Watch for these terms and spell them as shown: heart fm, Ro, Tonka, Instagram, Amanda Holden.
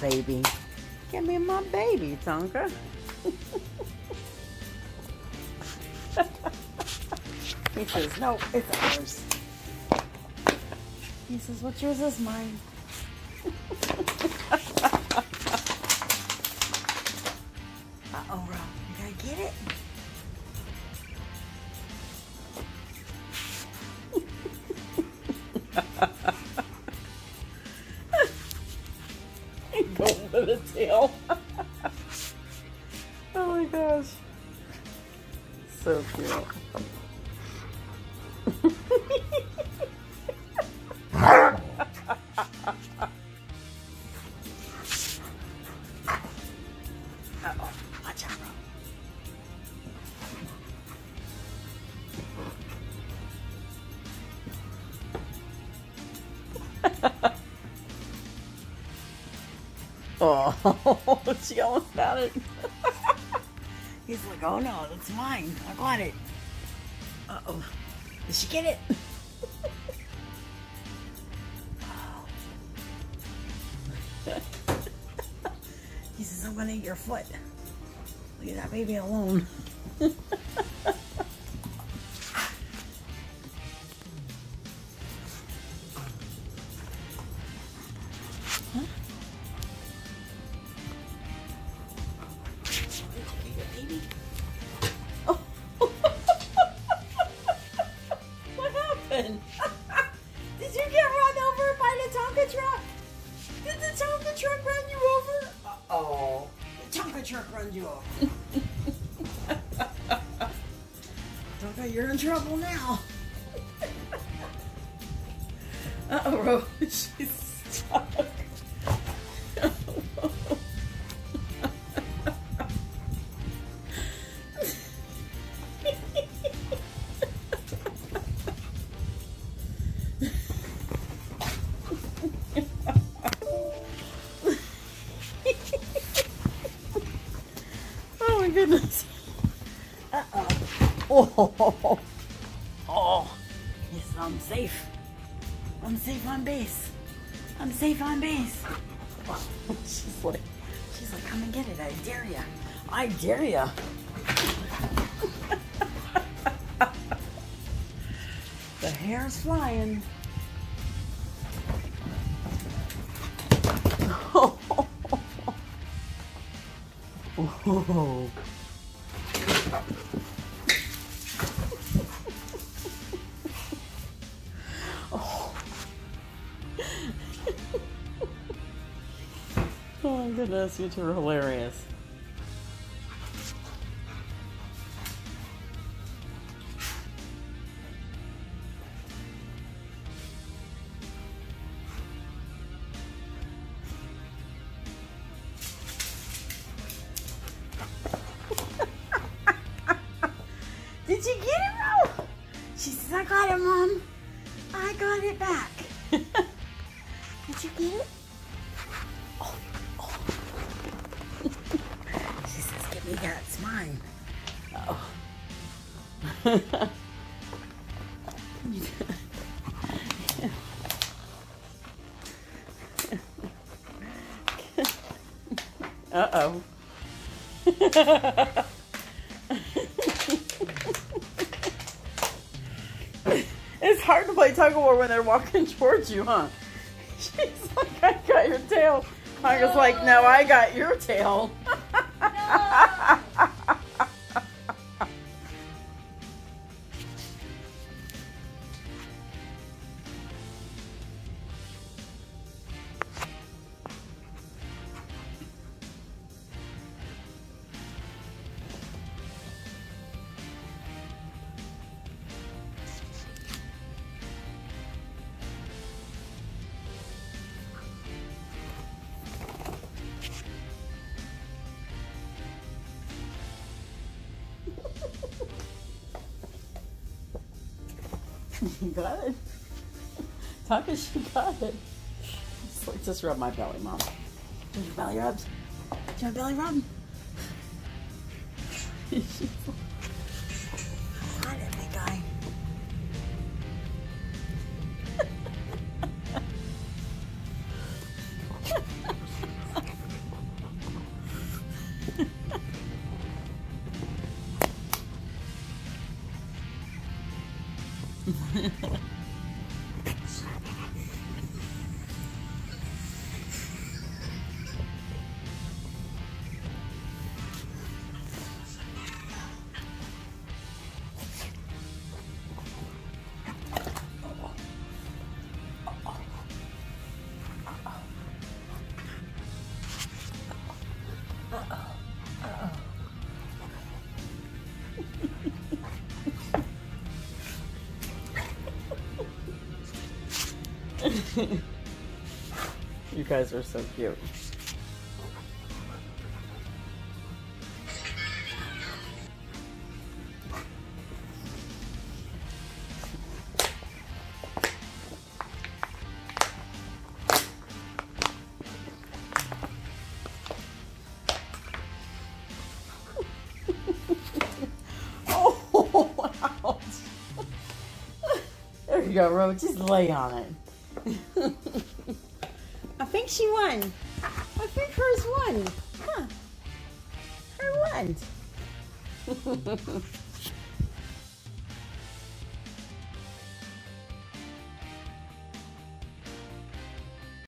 baby. Give me my baby, Tonka. He says, no, it's ours. He says, what's yours is mine. Uh-oh, Ro, you gotta get it. Going with the tail. Oh my gosh. So cute. Uh-oh, watch out, Ro. Oh, she almost got it. He's like, oh no, that's mine. I got it. Uh-oh. Did she get it? He says, I'm gonna eat your foot. Leave that baby alone. Huh? Baby. Oh. What happened? Did you get run over by the Tonka truck? Did the Tonka truck run you over? Uh-oh. The Tonka truck run you over. Tonka, you're in trouble now. Uh-oh, Ro. She's stuck. Oh my goodness. Uh-oh. Oh. Oh. Yes, I'm safe. I'm safe on base. I'm safe on base. Oh, she's like, come and get it. I dare ya. I dare ya. The hair's flying. Oh. Oh. Oh my goodness, you two are hilarious. Did you get it, Ro? She says, I got it, Mom. I got it back. Did you get it? Oh. She says, give me that. It's mine. Uh-oh. Uh-oh. It's hard to play tug-of-war when they're walking towards you, huh? She's like, I got your tail. No. I was like, no, I got your tail. You got it. Tonka, she got it. Just rub my belly, Mom. Do your belly rubs. Do your belly rub. Got it, big guy. You guys are so cute. Oh, wow. There you go, Ro. Just lay on it. I think she won. I think hers won. Huh. Her won.